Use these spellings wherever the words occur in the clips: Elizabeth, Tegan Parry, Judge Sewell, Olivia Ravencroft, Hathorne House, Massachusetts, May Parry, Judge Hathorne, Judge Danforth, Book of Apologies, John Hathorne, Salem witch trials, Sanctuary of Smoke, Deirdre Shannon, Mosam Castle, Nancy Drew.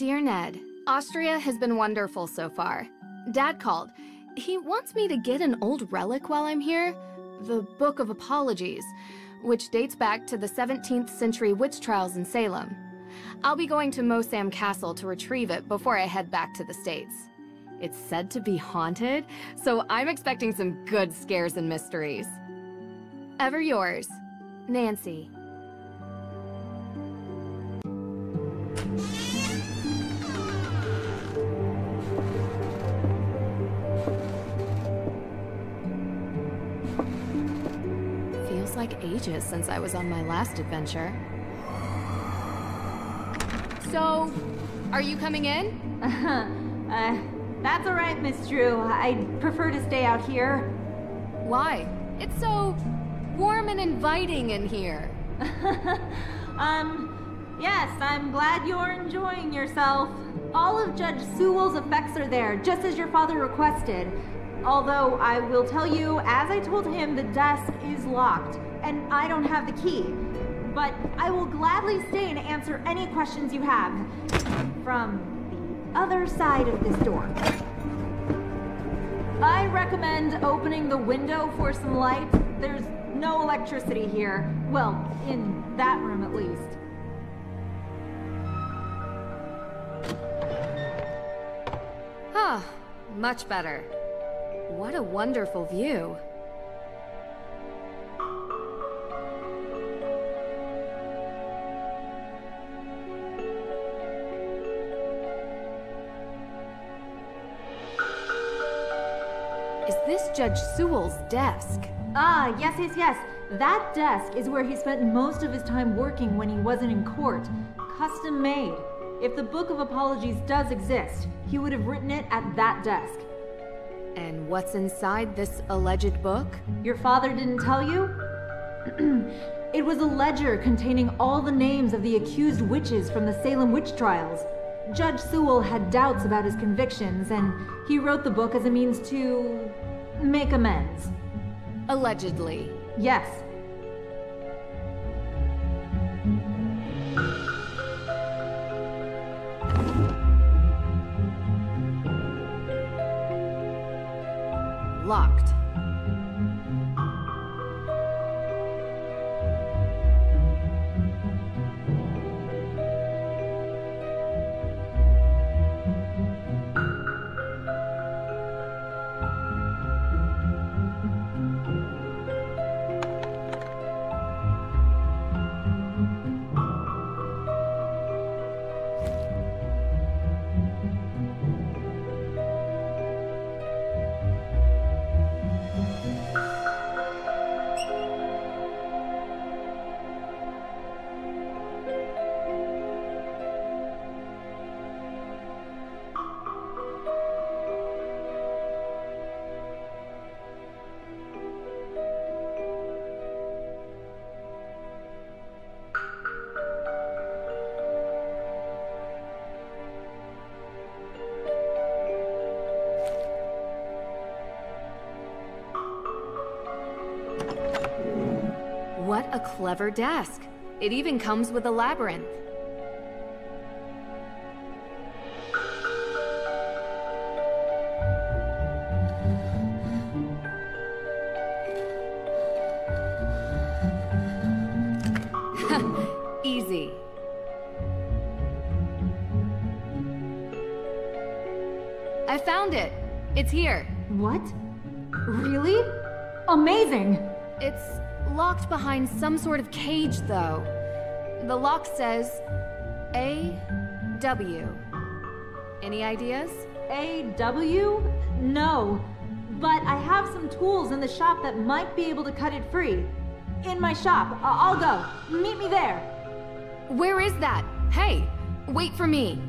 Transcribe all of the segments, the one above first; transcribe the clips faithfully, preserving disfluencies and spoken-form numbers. Dear Ned, Austria has been wonderful so far. Dad called. He wants me to get an old relic while I'm here, the Book of Apologies, which dates back to the seventeenth century witch trials in Salem. I'll be going to Mosam Castle to retrieve it before I head back to the States. It's said to be haunted, so I'm expecting some good scares and mysteries. Ever yours, Nancy. Feels like ages since I was on my last adventure. So, are you coming in? Uh-huh. Uh, that's all right, Miss Drew. I'd prefer to stay out here. Why? It's so warm and inviting in here. um, yes, I'm glad you're enjoying yourself. All of Judge Sewell's effects are there, just as your father requested. Although, I will tell you, as I told him, the desk is locked, and I don't have the key. But I will gladly stay and answer any questions you have from the other side of this door. I recommend opening the window for some light. There's no electricity here. Well, in that room at least. Ah, much better. What a wonderful view. Is this Judge Sewell's desk? Ah, yes, yes, yes. That desk is where he spent most of his time working when he wasn't in court. Custom made. If the Book of Apologies does exist, he would have written it at that desk. And what's inside this alleged book? Your father didn't tell you? It was a ledger containing all the names of the accused witches from the Salem witch trials. Judge Sewell had doubts about his convictions, and he wrote the book as a means to make amends. Allegedly. Yes. Locked. What a clever desk. It even comes with a labyrinth. Easy. I found it. It's here. What? Really? Amazing. It's locked behind some sort of cage, though. The lock says A W. Any ideas? A W? No. But I have some tools in the shop that might be able to cut it free. In my shop. I'll go. Meet me there. Where is that? Hey, wait for me.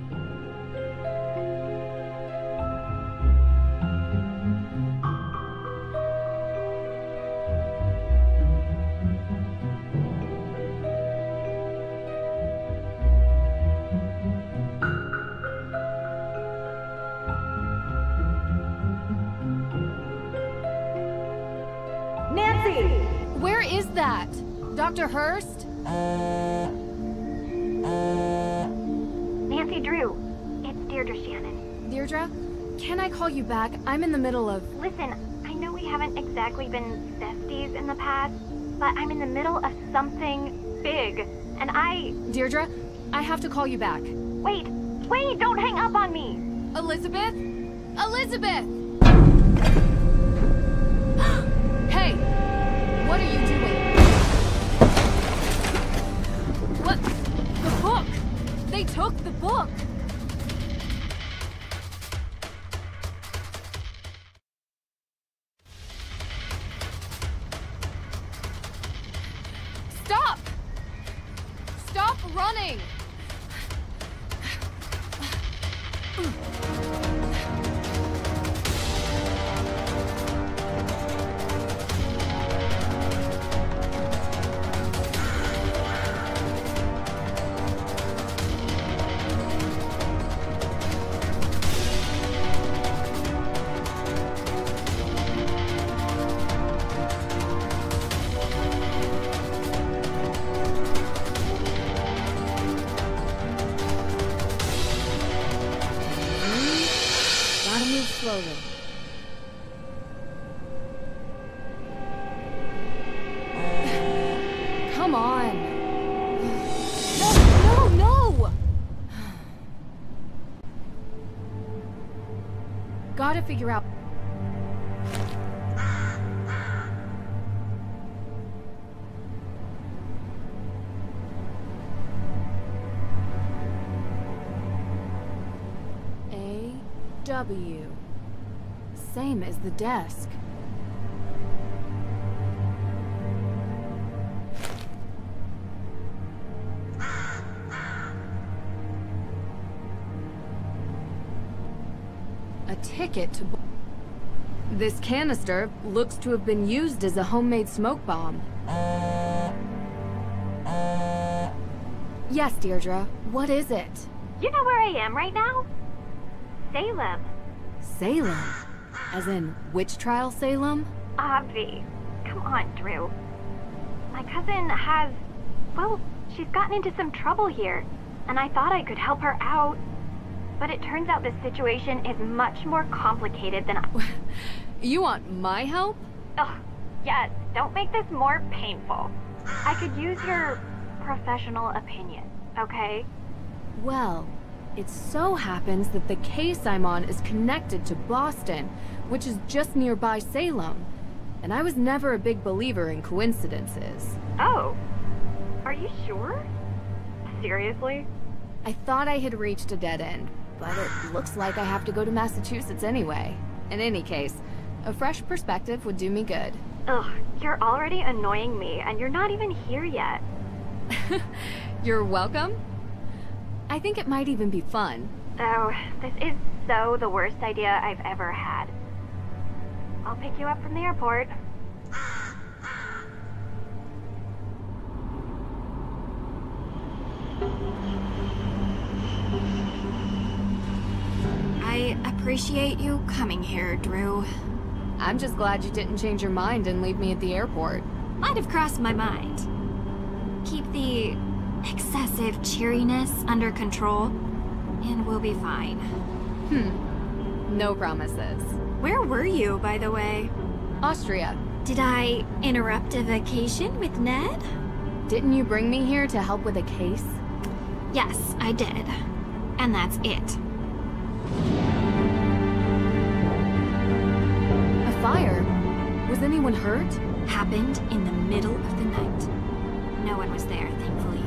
Doctor Hurst? Nancy Drew, Deirdre Shannon. Deirdre, can I call you back? I'm in the middle of... Listen, I know we haven't exactly been besties in the past, but I'm in the middle of something big, and I... Deirdre, I have to call you back. Wait, wait, don't hang up on me! Elizabeth? Elizabeth! Hey, what are you doing? What? The book! They took the book! Stop! Stop running! Gotta figure out. A W. Same as the desk. Ticket to... This canister looks to have been used as a homemade smoke bomb. Yes, Deirdre, what is it? You know where I am right now? Salem. Salem? As in, witch trial Salem? Obvi. Come on, Drew. My cousin has... Well, she's gotten into some trouble here, and I thought I could help her out. But it turns out this situation is much more complicated than I... You want my help? Oh, yes. Don't make this more painful. I could use your professional opinion, okay? Well, it so happens that the case I'm on is connected to Boston, which is just nearby Salem. And I was never a big believer in coincidences. Oh. Are you sure? Seriously? I thought I had reached a dead end. But it looks like I have to go to Massachusetts anyway. In any case, a fresh perspective would do me good. Ugh, you're already annoying me, and you're not even here yet. You're welcome. I think it might even be fun. Oh, this is so the worst idea I've ever had. I'll pick you up from the airport. I appreciate you coming here, Drew. I'm just glad you didn't change your mind and leave me at the airport. Might have crossed my mind. Keep the excessive cheeriness under control, and we'll be fine. Hmm. No promises. Where were you, by the way? Austria. Did I interrupt a vacation with Ned? Didn't you bring me here to help with a case? Yes, I did. And that's it. A fire? Was anyone hurt? Happened in the middle of the night. No one was there, thankfully.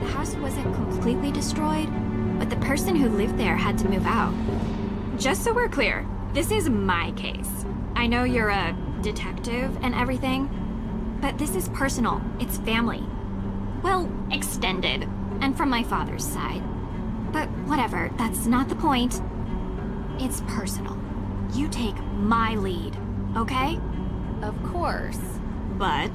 The house wasn't completely destroyed, but the person who lived there had to move out. Just so we're clear, this is my case. I know you're a detective and everything, but this is personal. It's family. Well, extended, and from my father's side. But whatever, that's not the point. It's personal. You take my lead, okay? Of course. But?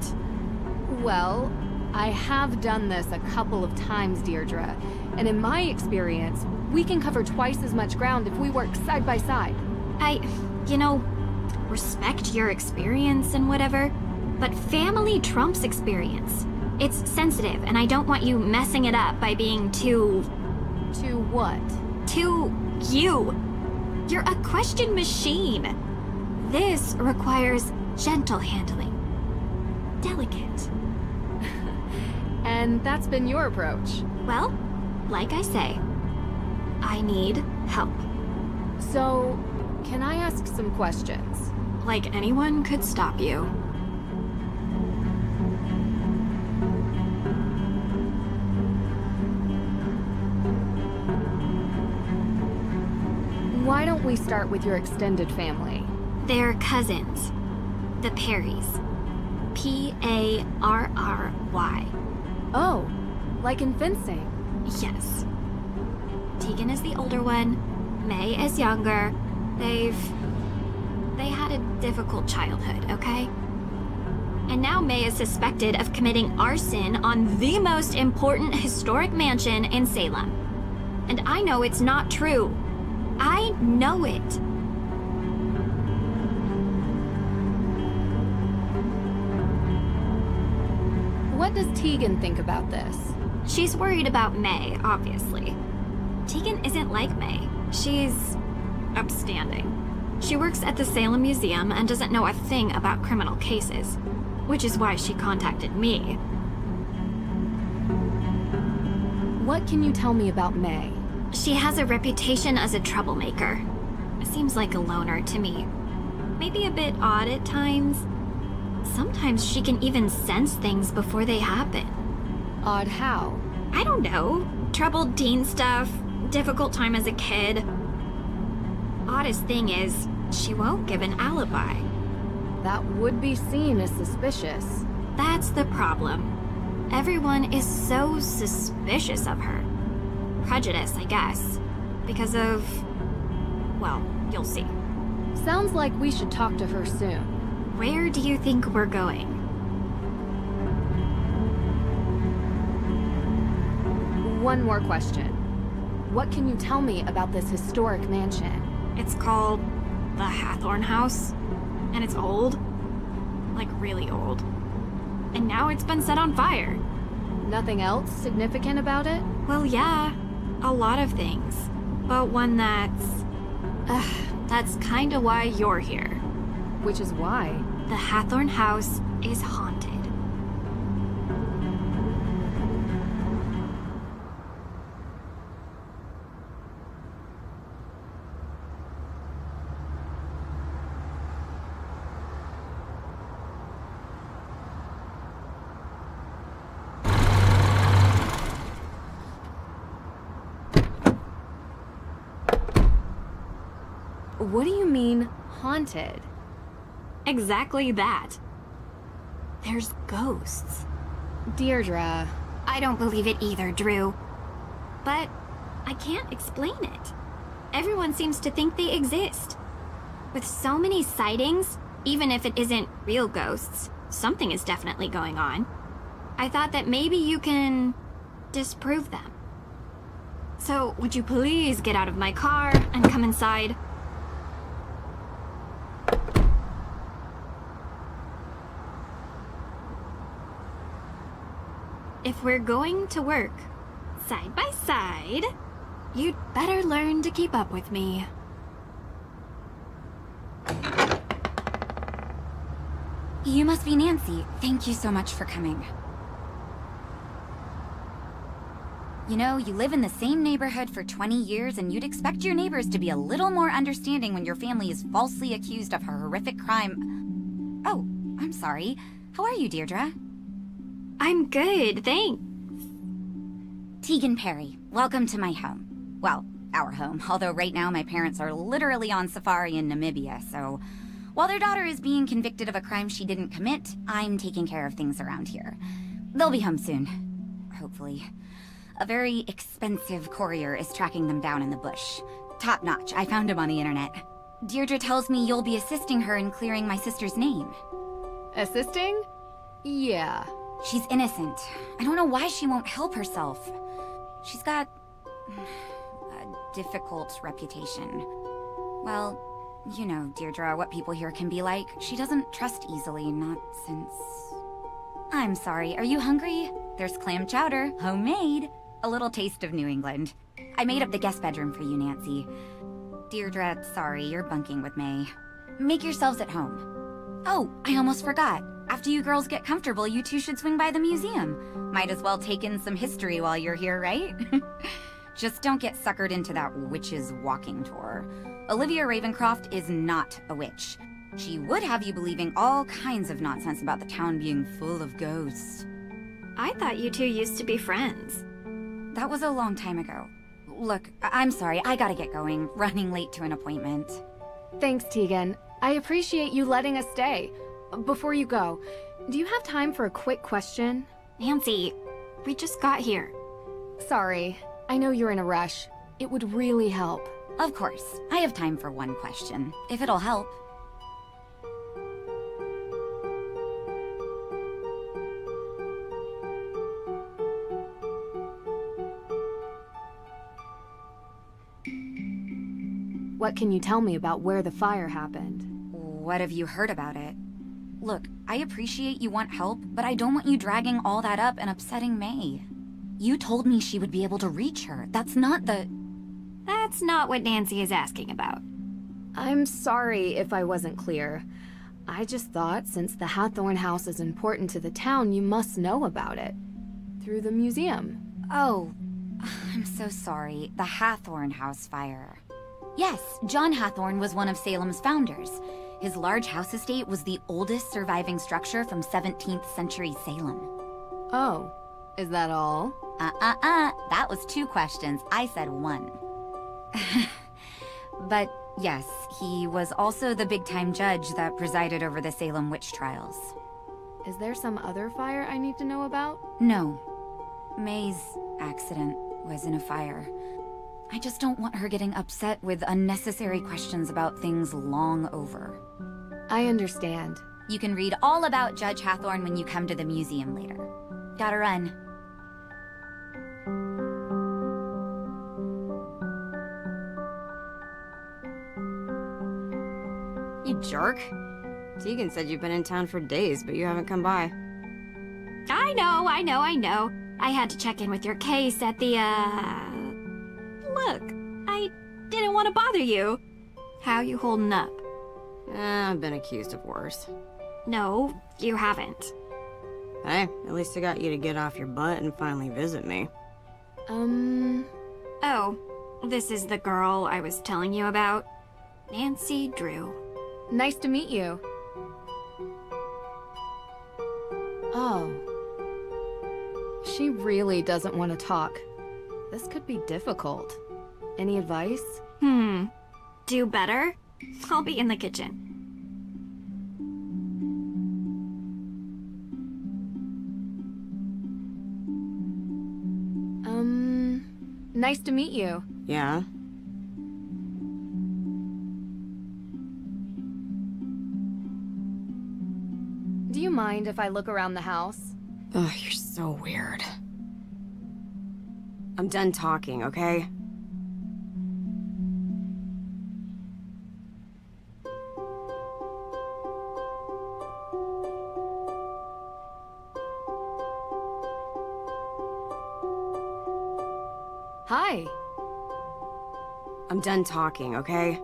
Well, I have done this a couple of times, Deirdre. And in my experience, we can cover twice as much ground if we work side by side. I, you know, respect your experience and whatever, but family trumps experience. It's sensitive, and I don't want you messing it up by being too... Too what? to you. You're a question machine. This requires gentle handling. Delicate. And that's been your approach? Well, like I say, I need help. So, can I ask some questions? Like anyone could stop you. Why don't we start with your extended family? They're cousins. The Parrys. P A R R Y. Oh, like in fencing? Yes. Tegan is the older one, May is younger. They've... they had a difficult childhood, okay? And now May is suspected of committing arson on the most important historic mansion in Salem. And I know it's not true. I know it. What does Tegan think about this? She's worried about May, obviously. Tegan isn't like May. She's upstanding. She works at the Salem Museum and doesn't know a thing about criminal cases, which is why she contacted me. What can you tell me about May? She has a reputation as a troublemaker. Seems like a loner to me. Maybe a bit odd at times. Sometimes she can even sense things before they happen. Odd how? I don't know. Troubled teen stuff, difficult time as a kid. Oddest thing is, she won't give an alibi. That would be seen as suspicious. That's the problem. Everyone is so suspicious of her. Prejudice, I guess. Because of... well, you'll see. Sounds like we should talk to her soon. Where do you think we're going? One more question. What can you tell me about this historic mansion? It's called the Hathorne House, and it's old, like really old. And now it's been set on fire. Nothing else significant about it? Well, yeah, a lot of things, but one that's... Uh, that's kinda why you're here. Which is why? The Hathorne House is haunted. What do you mean, haunted? Exactly that. There's ghosts. Deirdre. I don't believe it either, Drew. But I can't explain it. Everyone seems to think they exist. With so many sightings, even if it isn't real ghosts, something is definitely going on. I thought that maybe you can disprove them. So, would you please get out of my car and come inside? If we're going to work side by side, you'd better learn to keep up with me. You must be Nancy. Thank you so much for coming. You know, you live in the same neighborhood for twenty years, and you'd expect your neighbors to be a little more understanding when your family is falsely accused of a horrific crime. Oh, I'm sorry. How are you, Deirdre? I'm good, thanks. Tegan Parry, welcome to my home. Well, our home, although right now my parents are literally on safari in Namibia, so... while their daughter is being convicted of a crime she didn't commit, I'm taking care of things around here. They'll be home soon. Hopefully. A very expensive courier is tracking them down in the bush. Top notch, I found him on the internet. Deirdre tells me you'll be assisting her in clearing my sister's name. Assisting? Yeah. She's innocent. I don't know why she won't help herself. She's got... a difficult reputation. Well, you know, Deirdre, what people here can be like. She doesn't trust easily, not since... I'm sorry, are you hungry? There's clam chowder, homemade. A little taste of New England. I made up the guest bedroom for you, Nancy. Deirdre, sorry, you're bunking with May. Make yourselves at home. Oh, I almost forgot. After you girls get comfortable, you two should swing by the museum. Might as well take in some history while you're here, right? Just don't get suckered into that witch's walking tour. Olivia Ravencroft is not a witch. She would have you believing all kinds of nonsense about the town being full of ghosts. I thought you two used to be friends. That was a long time ago. Look, I I'm sorry, I gotta get going. Running late to an appointment. Thanks, Tegan. I appreciate you letting us stay. Before you go, do you have time for a quick question? Nancy, we just got here. Sorry, I know you're in a rush. It would really help. Of course, I have time for one question, if it'll help. What can you tell me about where the fire happened? What have you heard about it? Look, I appreciate you want help, but I don't want you dragging all that up and upsetting May. You told me she would be able to reach her. That's not the... That's not what Nancy is asking about. I'm sorry if I wasn't clear. I just thought since the Hathorne House is important to the town, you must know about it. Through the museum. Oh, I'm so sorry. The Hathorne House fire. Yes, John Hathorne was one of Salem's founders. His large house estate was the oldest surviving structure from seventeenth century Salem. Oh, is that all? Uh-uh-uh, that was two questions. I said one. But yes, he was also the big-time judge that presided over the Salem witch trials. Is there some other fire I need to know about? No. May's accident was in a fire. I just don't want her getting upset with unnecessary questions about things long over. I understand. You can read all about Judge Hathorne when you come to the museum later. Gotta run. You jerk. Tegan said you've been in town for days, but you haven't come by. I know, I know, I know. I had to check in with your case at the, uh... Look, I didn't want to bother you. How you holding up? Uh, I've been accused of worse. No, you haven't. Hey, at least I got you to get off your butt and finally visit me. Um... Oh, this is the girl I was telling you about. Nancy Drew. Nice to meet you. Oh. She really doesn't want to talk. This could be difficult. Any advice? Hmm. Do better? I'll be in the kitchen. Um... Nice to meet you. Yeah. Do you mind if I look around the house? Ugh, you're so weird. I'm done talking, okay? Hi. I'm done talking, okay?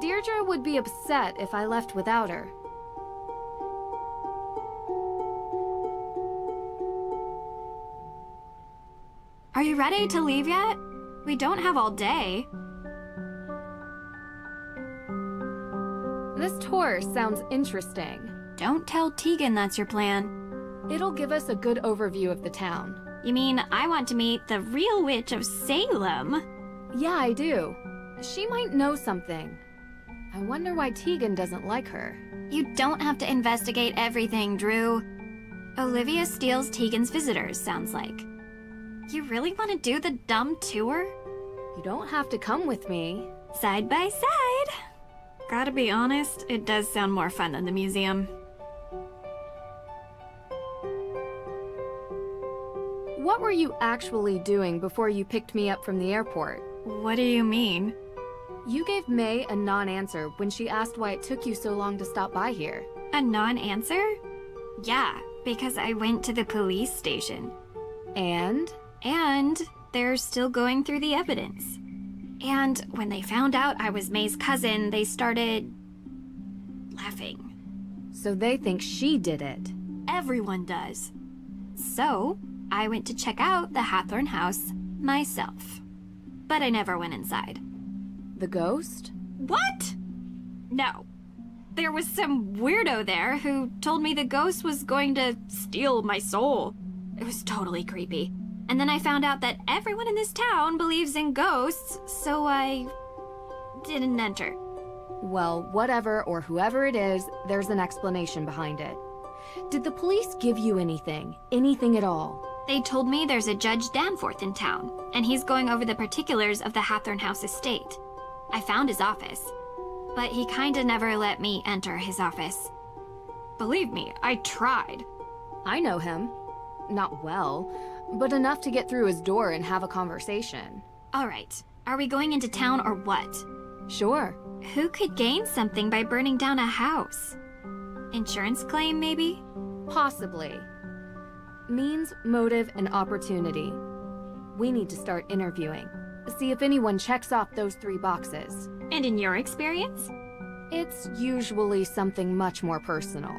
Deirdre would be upset if I left without her. Are you ready to leave yet? We don't have all day. This tour sounds interesting. Don't tell Tegan that's your plan. It'll give us a good overview of the town. You mean I want to meet the real witch of Salem? Yeah, I do. She might know something. I wonder why Tegan doesn't like her. You don't have to investigate everything, Drew. Olivia steals Tegan's visitors, sounds like. You really want to do the dumb tour? You don't have to come with me. Side by side. Gotta be honest, it does sound more fun than the museum. What were you actually doing before you picked me up from the airport? What do you mean? You gave May a non-answer when she asked why it took you so long to stop by here. A non-answer? Yeah, because I went to the police station. And? And they're still going through the evidence. And when they found out I was May's cousin, they started laughing. So they think she did it. Everyone does. So I went to check out the Hathorne house myself. But I never went inside. The ghost? What? No. There was some weirdo there who told me the ghost was going to steal my soul. It was totally creepy. And then I found out that everyone in this town believes in ghosts, so I didn't enter. Well, whatever or whoever it is, there's an explanation behind it. Did the police give you anything? Anything at all? They told me there's a Judge Danforth in town, and he's going over the particulars of the Hathorne House estate. I found his office, but he kinda never let me enter his office. Believe me, I tried. I know him. Not well, but enough to get through his door and have a conversation. All right, are we going into town or what? Sure. Who could gain something by burning down a house? Insurance claim, maybe? Possibly. Means, motive, and opportunity. We need to start interviewing. See if anyone checks off those three boxes. And in your experience? It's usually something much more personal.